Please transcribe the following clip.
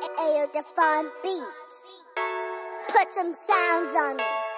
Ayo, Define Beats. Put some sounds on it.